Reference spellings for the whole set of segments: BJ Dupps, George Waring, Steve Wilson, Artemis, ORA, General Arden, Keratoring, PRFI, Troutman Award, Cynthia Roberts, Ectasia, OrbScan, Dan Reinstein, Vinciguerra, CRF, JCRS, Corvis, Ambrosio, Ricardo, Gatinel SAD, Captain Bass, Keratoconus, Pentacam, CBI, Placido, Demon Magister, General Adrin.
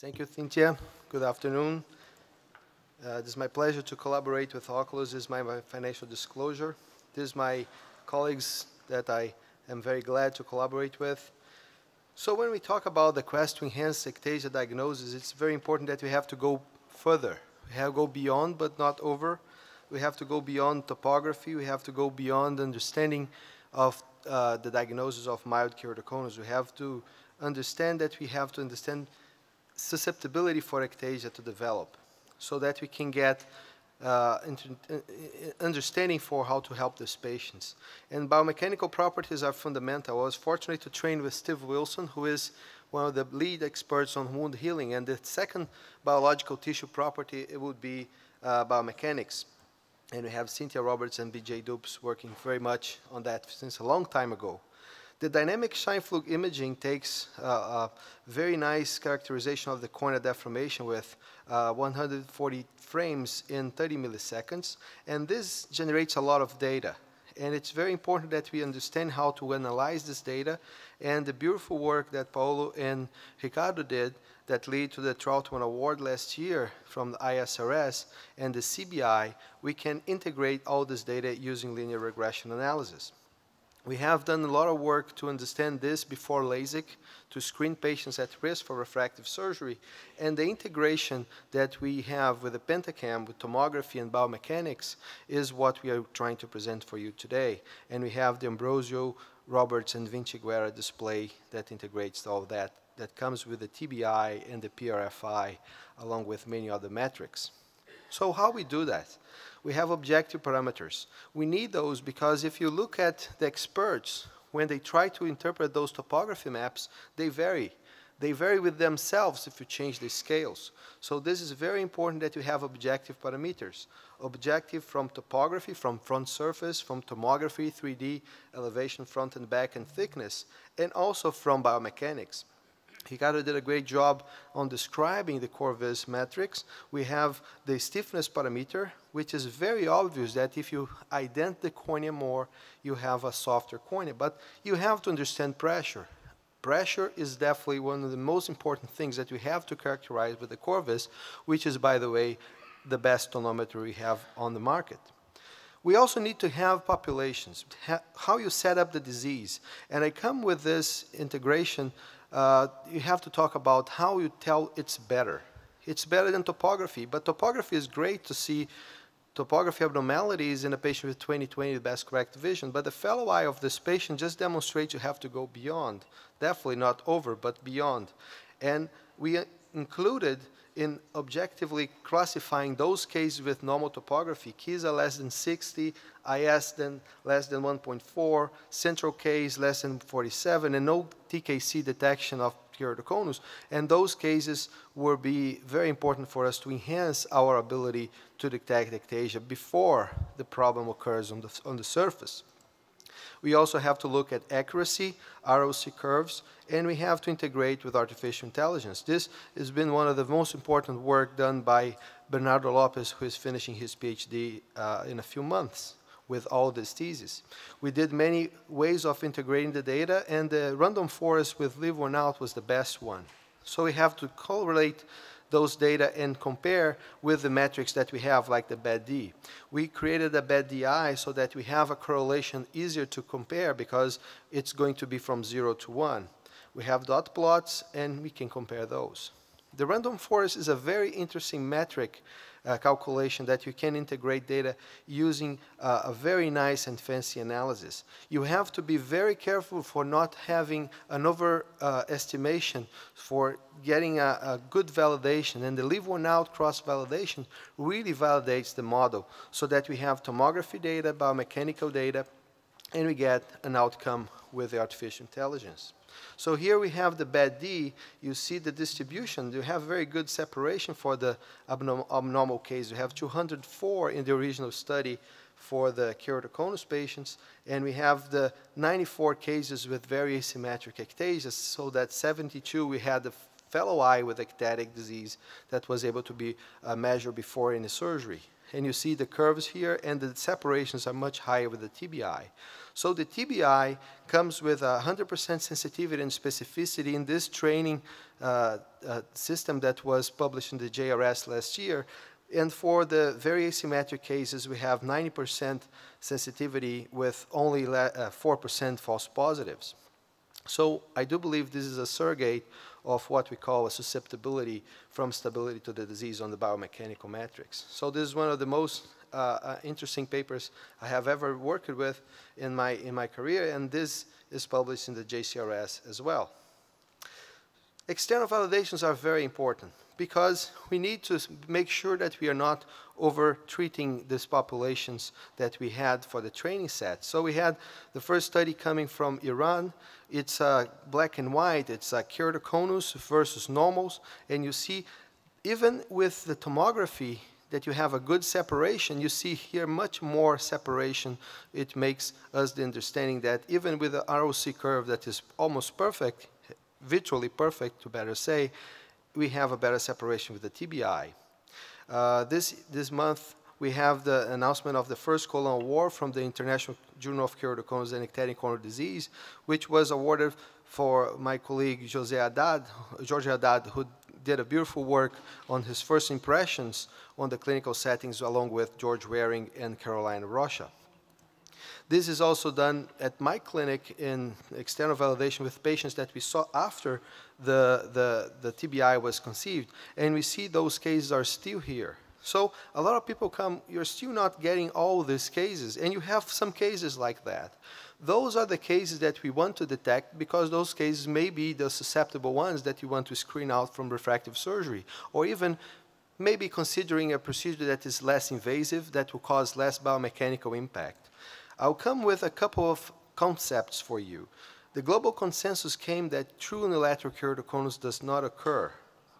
Thank you, Cynthia. Good afternoon. It is my pleasure to collaborate with Oculus. This is my financial disclosure. This is my colleagues that I am very glad to collaborate with. So when we talk about the quest to enhance Ectasia diagnosis, it's very important that we have to go further. We have to go beyond, but not over. We have to go beyond topography. We have to go beyond understanding of the diagnosis of mild keratoconus. We have to understand that we have to understand susceptibility for ectasia to develop, so that we can get understanding for how to help these patients. And biomechanical properties are fundamental. I was fortunate to train with Steve Wilson, who is one of the lead experts on wound healing, and the second biological tissue property, it would be biomechanics. And we have Cynthia Roberts and BJ Dupps working very much on that since a long time ago. The dynamic Scheimpflug imaging takes a very nice characterization of the cornea deformation with 140 frames in 30 milliseconds. And this generates a lot of data. And it's very important that we understand how to analyze this data. And the beautiful work that Paolo and Ricardo did that led to the Troutman Award last year from the ISRS and the CBI, we can integrate all this data using linear regression analysis. We have done a lot of work to understand this before LASIK, to screen patients at risk for refractive surgery. And the integration that we have with the Pentacam, with tomography and biomechanics, is what we are trying to present for you today. And we have the Ambrosio, Roberts, and Vinciguerra display that integrates all that comes with the TBI and the PRFI, along with many other metrics. So how we do that? We have objective parameters. We need those because if you look at the experts, when they try to interpret those topography maps, they vary. They vary with themselves if you change the scales. So this is very important that you have objective parameters. Objective from topography, from front surface, from tomography, 3D, elevation, front and back, and thickness, and also from biomechanics. Ricardo did a great job on describing the Corvis matrix. We have the stiffness parameter, which is very obvious that if you ident the cornea more, you have a softer cornea. But you have to understand pressure. Pressure is definitely one of the most important things that we have to characterize with the Corvis, which is, by the way, the best tonometer we have on the market. We also need to have populations, how you set up the disease. And I come with this integration. You have to talk about how you tell it's better. It's better than topography, but topography is great to see topography abnormalities in a patient with 20/20 best correct vision, but the fellow eye of this patient just demonstrates you have to go beyond, definitely not over, but beyond. And we included in objectively classifying those cases with normal topography, KISA less than 60, IS less than 1.4, central case less than 47, and no TKC detection of keratoconus. And those cases will be very important for us to enhance our ability to detect ectasia before the problem occurs on the surface. We also have to look at accuracy, ROC curves, and we have to integrate with artificial intelligence. This has been one of the most important work done by Bernardo Lopez, who is finishing his PhD in a few months with all this thesis. We did many ways of integrating the data, and the random forest with Live One Out was the best one. So we have to correlate those data and compare with the metrics that we have, like the BAD-D. We created a BAD-DI so that we have a correlation easier to compare because it's going to be from 0 to 1. We have dot plots, and we can compare those. The random forest is a very interesting metric calculation that you can integrate data using a very nice and fancy analysis. You have to be very careful for not having an overestimation for getting a good validation. And the Leave One Out cross-validation really validates the model so that we have tomography data, biomechanical data, and we get an outcome with the artificial intelligence. So here we have the BAD-D. You see the distribution. You have very good separation for the abnormal case. We have 204 in the original study for the keratoconus patients, and we have the 94 cases with very asymmetric ectasia, so that 72 we had the fellow eye with ectatic disease that was able to be measured before any surgery. and you see the curves here, and the separations are much higher with the TBI. So the TBI comes with 100% sensitivity and specificity in this training system that was published in the JRS last year. And for the very asymmetric cases, we have 90% sensitivity with only 4% false positives. So I do believe this is a surrogate of what we call a susceptibility from stability to the disease on the biomechanical matrix. So this is one of the most interesting papers I have ever worked with in my career, and this is published in the JCRS as well. External validations are very important because we need to make sure that we are not over-treating these populations that we had for the training set. So we had the first study coming from Iran. It's black and white. It's keratoconus versus normals. And you see, even with the tomography, that you have a good separation. You see here much more separation. It makes us the understanding that even with the ROC curve that is almost perfect, virtually perfect, to better say, we have a better separation with the TBI. This month, we have the announcement of the first colon award from the International Journal of Keratoconus and Ectatic Corneal Disease, which was awarded for my colleague Jose Haddad, George Haddad, who did a beautiful work on his first impressions on the clinical settings along with George Waring and Caroline Rocha. This is also done at my clinic in external validation with patients that we saw after the TBI was conceived. And we see those cases are still here. So a lot of people come, you're still not getting all these cases. And you have some cases like that. Those are the cases that we want to detect because those cases may be the susceptible ones that you want to screen out from refractive surgery, or even maybe considering a procedure that is less invasive, that will cause less biomechanical impact. I'll come with a couple of concepts for you. The global consensus came that true unilateral keratoconus does not occur,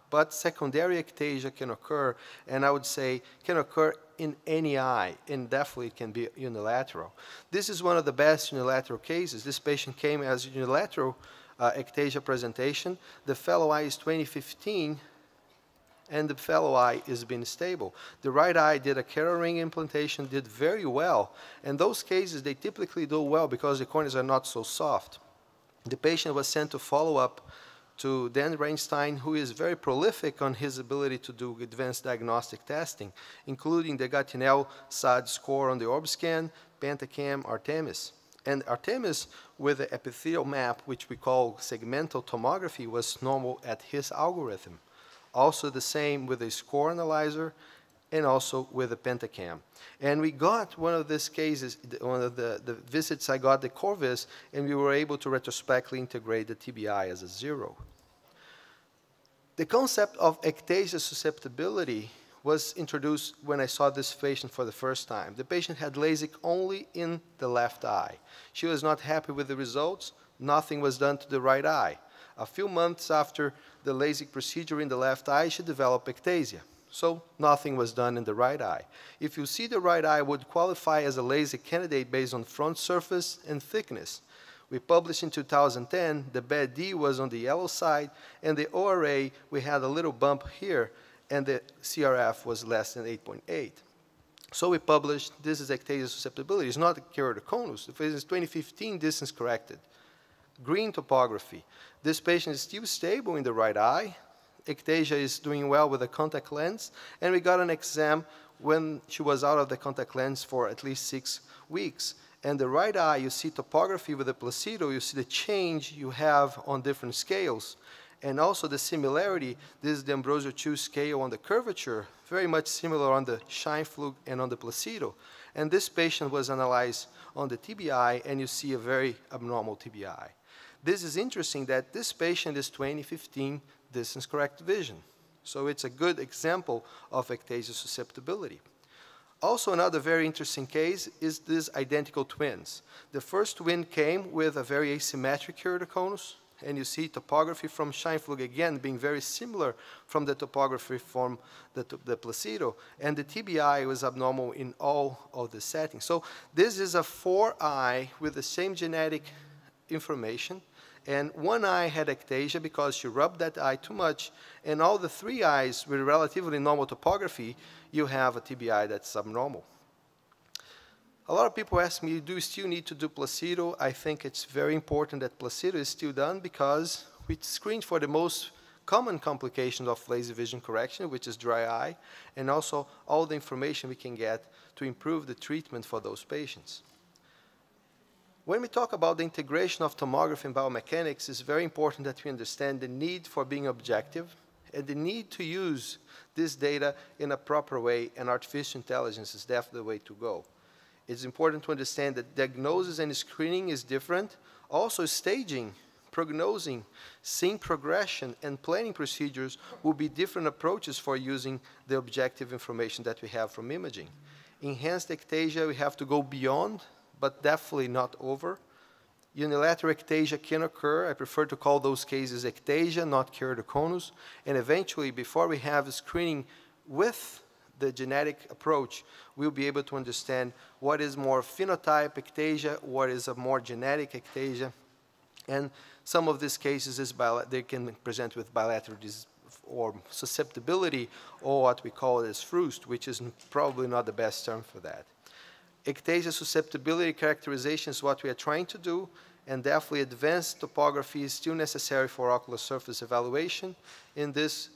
but secondary ectasia can occur, and I would say can occur in any eye, and definitely can be unilateral. This is one of the best unilateral cases. This patient came as unilateral ectasia presentation. The fellow eye is 2015, and the fellow eye has been stable. The right eye did a Keratoring implantation, did very well. And those cases, they typically do well because the corneas are not so soft. The patient was sent to follow up to Dan Reinstein, who is very prolific on his ability to do advanced diagnostic testing, including the Gatinel SAD score on the OrbScan, Pentacam, Artemis. And Artemis, with the epithelial map, which we call segmental tomography, was normal at his algorithm. Also the same with a score analyzer and also with a Pentacam. And we got one of these cases, one of the visits I got the Corvis, and we were able to retrospectively integrate the TBI as a zero. The concept of ectasia susceptibility was introduced when I saw this patient for the first time. The patient had LASIK only in the left eye. She was not happy with the results. Nothing was done to the right eye. A few months after the LASIK procedure in the left eye, she developed ectasia. So nothing was done in the right eye. If you see the right eye would qualify as a LASIK candidate based on front surface and thickness. We published in 2010, the BAD-D was on the yellow side, and the ORA, we had a little bump here, and the CRF was less than 8.8. So we published, this is ectasia susceptibility. It's not a keratoconus. If it's 2015, this is corrected. Green topography. This patient is still stable in the right eye. Ectasia is doing well with a contact lens. And we got an exam when she was out of the contact lens for at least 6 weeks. And the right eye, you see topography with the Placido. You see the change you have on different scales. And also the similarity. This is the Ambrosio 2 scale on the curvature, very much similar on the Scheimpflug and on the Placido. And this patient was analyzed on the TBI, and you see a very abnormal TBI. This is interesting that this patient is 2015 distance correct vision. So it's a good example of ectasia susceptibility. Also another very interesting case is these identical twins. The first twin came with a very asymmetric keratoconus, and you see topography from Scheimpflug again being very similar from the topography from the Placido, and the TBI was abnormal in all of the settings. So this is a 4-eye with the same genetic information, and one eye had ectasia because she rubbed that eye too much, and all the three eyes with relatively normal topography, you have a TBI that's abnormal. A lot of people ask me, do you still need to do Placido? I think it's very important that Placido is still done because we screened for the most common complications of laser vision correction, which is dry eye, and also all the information we can get to improve the treatment for those patients. When we talk about the integration of tomography and biomechanics, it's very important that we understand the need for being objective and the need to use this data in a proper way, and artificial intelligence is definitely the way to go. It's important to understand that diagnosis and screening is different. Also, staging, prognosing, seeing progression, and planning procedures will be different approaches for using the objective information that we have from imaging. Enhanced ectasia, we have to go beyond, but definitely not over. Unilateral ectasia can occur. I prefer to call those cases ectasia, not keratoconus. And eventually, before we have screening with the genetic approach, we'll be able to understand what is more phenotype ectasia, what is a more genetic ectasia. And some of these cases, they can present with bilateral disease or susceptibility, or what we call as frust, which is probably not the best term for that. Ectasia susceptibility characterization is what we are trying to do, and definitely advanced topography is still necessary for ocular surface evaluation. In this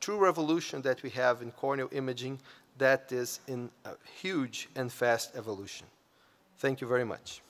true revolution that we have in corneal imaging, that is in a huge and fast evolution. Thank you very much.